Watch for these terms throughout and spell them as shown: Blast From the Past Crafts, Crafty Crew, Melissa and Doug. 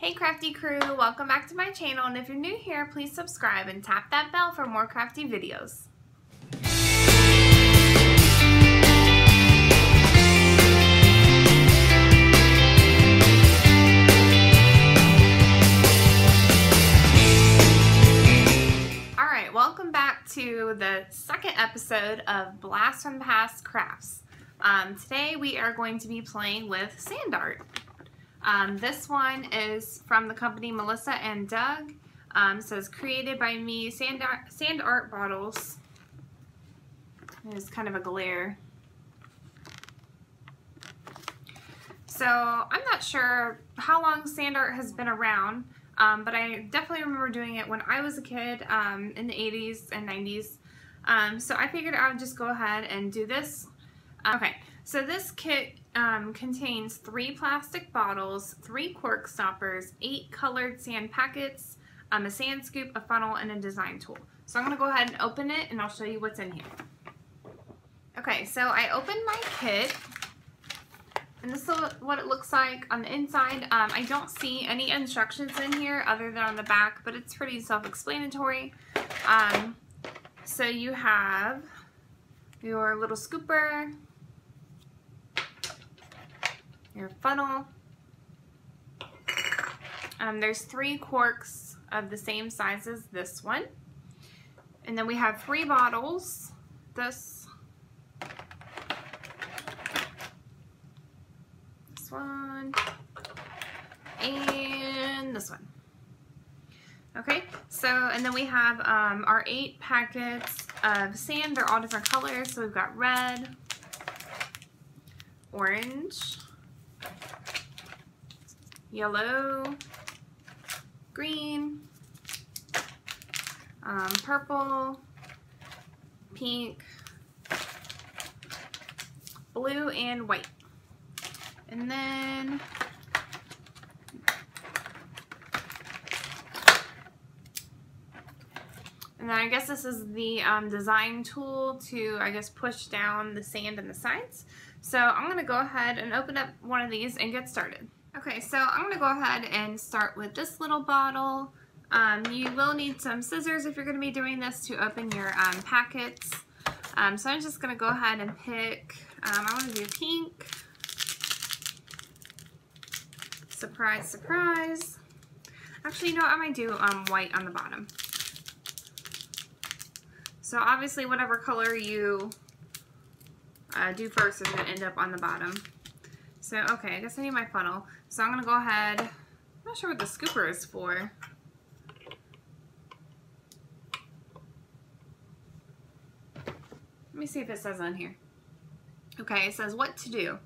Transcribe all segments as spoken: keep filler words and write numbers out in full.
Hey crafty crew, welcome back to my channel, and if you're new here, please subscribe and tap that bell for more crafty videos. Alright, welcome back to the second episode of Blast From the Past Crafts. Um, today we are going to be playing with sand art. Um, this one is from the company Melissa and Doug. Um, says created by me, sand art, sand art bottles. There's kind of a glare. So I'm not sure how long sand art has been around, um, but I definitely remember doing it when I was a kid um, in the eighties and nineties. Um, so I figured I would just go ahead and do this. Um, okay, so this kit Um, contains three plastic bottles, three cork stoppers, eight colored sand packets, um, a sand scoop, a funnel, and a design tool. So I'm going to go ahead and open it and I'll show you what's in here. Okay, so I opened my kit and this is what it looks like on the inside. Um, I don't see any instructions in here other than on the back, but it's pretty self-explanatory. Um, so you have your little scooper, your funnel. Um, there's three corks of the same size as this one. And then we have three bottles. This, this one, and this one. Okay, so, and then we have um, our eight packets of sand. They're all different colors. So we've got red, orange, yellow, green, um, purple, pink, blue, and white. And then and then I guess this is the um, design tool to, I guess, push down the sand and the sides. So I'm going to go ahead and open up one of these and get started. Okay, so I'm going to go ahead and start with this little bottle. Um, you will need some scissors if you're going to be doing this to open your um, packets. Um, so I'm just going to go ahead and pick, um, I want to do pink. Surprise, surprise. Actually, you know what, I might do um, white on the bottom. So obviously whatever color you uh, do first is going to end up on the bottom. So, okay, I guess I need my funnel. So I'm going to go ahead, I'm not sure what the scooper is for. Let me see if it says on here. Okay, it says what to do.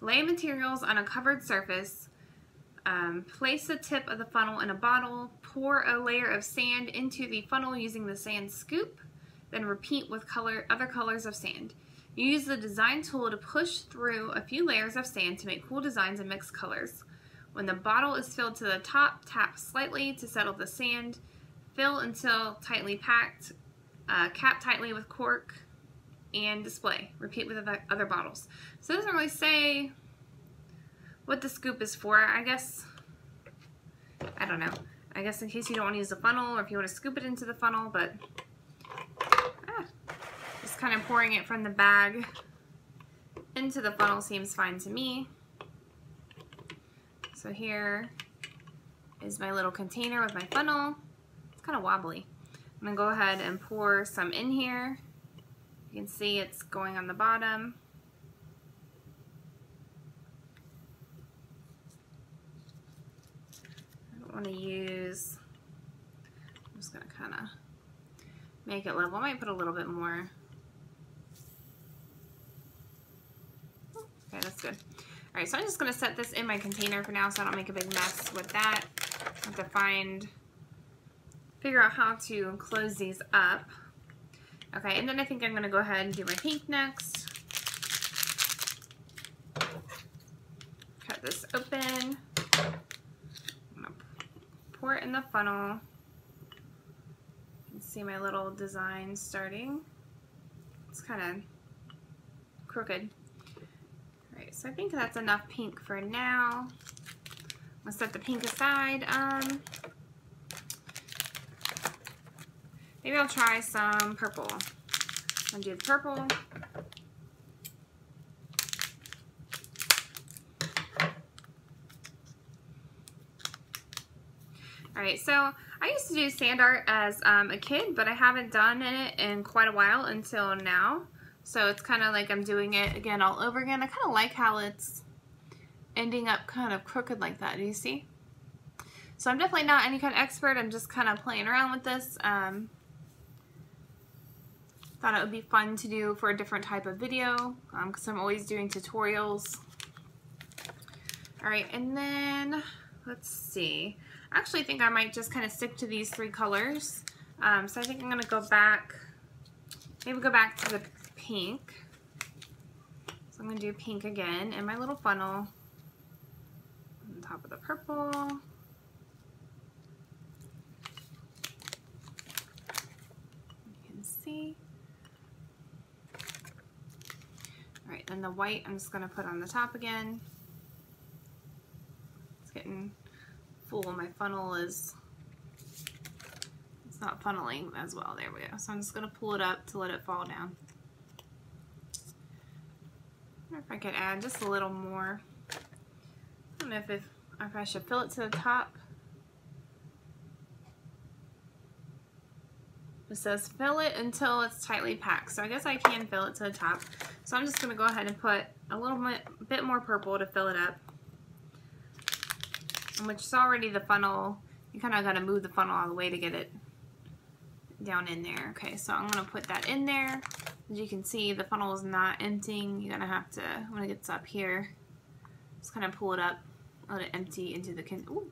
Lay materials on a covered surface, um, place the tip of the funnel in a bottle, pour a layer of sand into the funnel using the sand scoop, then repeat with color, other colors of sand. Use the design tool to push through a few layers of sand to make cool designs and mix colors. When the bottle is filled to the top, tap slightly to settle the sand. Fill until tightly packed, uh, cap tightly with cork, and display. Repeat with other bottles. So it doesn't really say what the scoop is for, I guess. I don't know. I guess in case you don't want to use the funnel or if you want to scoop it into the funnel, but kind of pouring it from the bag into the funnel seems fine to me. So here is my little container with my funnel. It's kind of wobbly. I'm going to go ahead and pour some in here. You can see it's going on the bottom. I don't want to use, I'm just going to kind of make it level. I might put a little bit more. Okay, that's good. Alright, so I'm just going to set this in my container for now so I don't make a big mess with that. I have to find, figure out how to close these up. Okay, and then I think I'm going to go ahead and do my pink next. Cut this open. I'm going to pour it in the funnel. You can see my little design starting. It's kind of crooked. So I think that's enough pink for now. Let's set the pink aside. Um, maybe I'll try some purple. I'll do the purple. Alright, so I used to do sand art as um, a kid, but I haven't done it in quite a while until now. So it's kind of like I'm doing it again all over again. I kind of like how it's ending up kind of crooked like that. Do you see? So I'm definitely not any kind of expert. I'm just kind of playing around with this. Um, thought it would be fun to do for a different type of video um, because I'm always doing tutorials. Alright, and then let's see. I actually think I might just kind of stick to these three colors. Um, so I think I'm going to go back, maybe go back to the pink. So I'm going to do pink again in my little funnel on top of the purple. You can see. Alright, then the white I'm just going to put on the top again. It's getting full. My funnel is, it's not funneling as well. There we go. So I'm just going to pull it up to let it fall down. I wonder if I could add just a little more. I don't know if, if, if I should fill it to the top. It says fill it until it's tightly packed. So I guess I can fill it to the top. So I'm just going to go ahead and put a little bit, bit more purple to fill it up. Which is already the funnel. You kind of got to move the funnel all the way to get it down in there. Okay, so I'm going to put that in there. As you can see, the funnel is not emptying. You're going to have to, when it gets up here, just kind of pull it up, let it empty into the con- Ooh,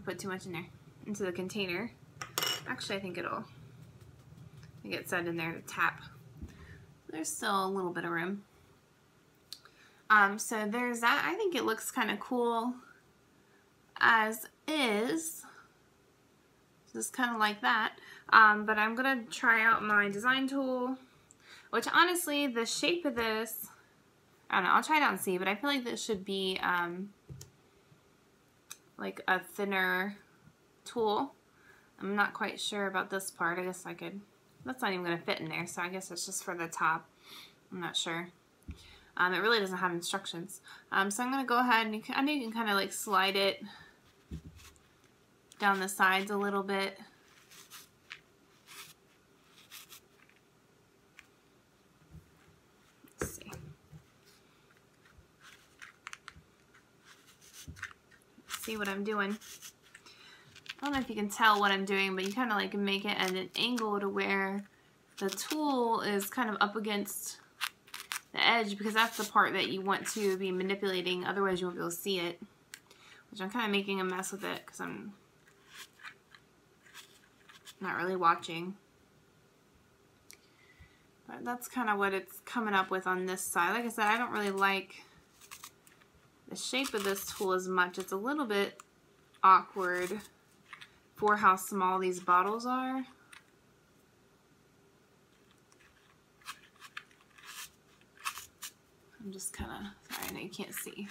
I put too much in there. Into the container. Actually, I think it'll get set in there to tap. There's still a little bit of room. Um, so there's that. I think it looks kind of cool as is, just kind of like that, um, but I'm gonna try out my design tool, which honestly the shape of this, I don't know, I'll try it out and see, but I feel like this should be um, like a thinner tool. I'm not quite sure about this part. I guess I could, that's not even gonna fit in there, so I guess it's just for the top. I'm not sure. Um, it really doesn't have instructions, um, so I'm gonna go ahead and you can, I know you can kind of like slide it down the sides a little bit. Let's see. Let's see what I'm doing. I don't know if you can tell what I'm doing, but you kind of like make it at an angle to where the tool is kind of up against the edge, because that's the part that you want to be manipulating, otherwise you won't be able to see it. Which I'm kind of making a mess with it because I'm not really watching. But that's kind of what it's coming up with on this side. Like I said, I don't really like the shape of this tool as much. It's a little bit awkward for how small these bottles are. I'm just kind of, sorry, I know you can't see.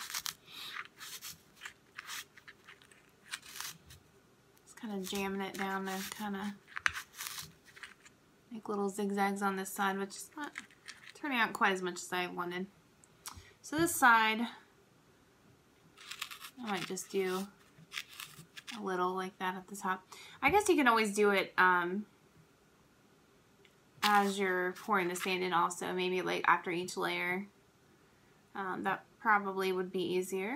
Just kind of jamming it down to kind of make little zigzags on this side, which is not turning out quite as much as I wanted. So this side, I might just do a little like that at the top. I guess you can always do it um, as you're pouring the sand in also, maybe like after each layer. Um, that probably would be easier,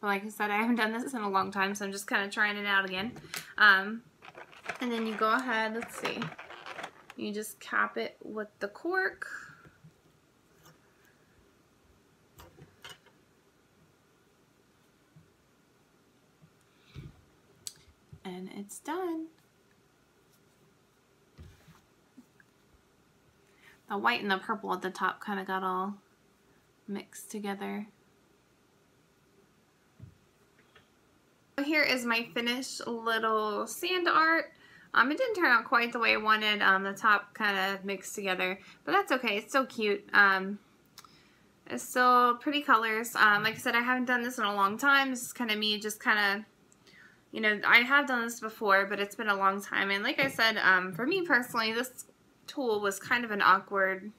but like I said, I haven't done this in a long time, so I'm just kind of trying it out again. Um, and then you go ahead, let's see, you just cap it with the cork. And it's done. The white and the purple at the top kind of got all mixed together. So here is my finished little sand art. Um, it didn't turn out quite the way I wanted. Um, the top kind of mixed together, but that's okay. It's still cute. Um, it's still pretty colors. Um, like I said, I haven't done this in a long time. This is kind of me just kind of you know, I have done this before, but it's been a long time. And like I said, um, for me personally, this tool was kind of an awkward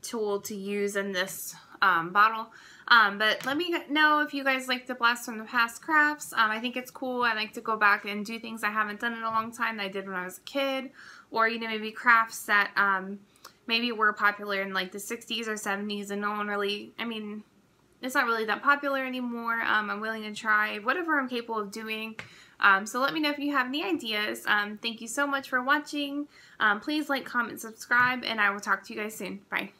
tool to use in this um, bottle. Um, but let me know if you guys like the Blast From the Past Crafts. Um, I think it's cool. I like to go back and do things I haven't done in a long time that I did when I was a kid. Or, you know, maybe crafts that um, maybe were popular in like the sixties or seventies and no one really, I mean, it's not really that popular anymore. Um, I'm willing to try whatever I'm capable of doing. Um, so let me know if you have any ideas. Um, thank you so much for watching. Um, please like, comment, subscribe, and I will talk to you guys soon. Bye.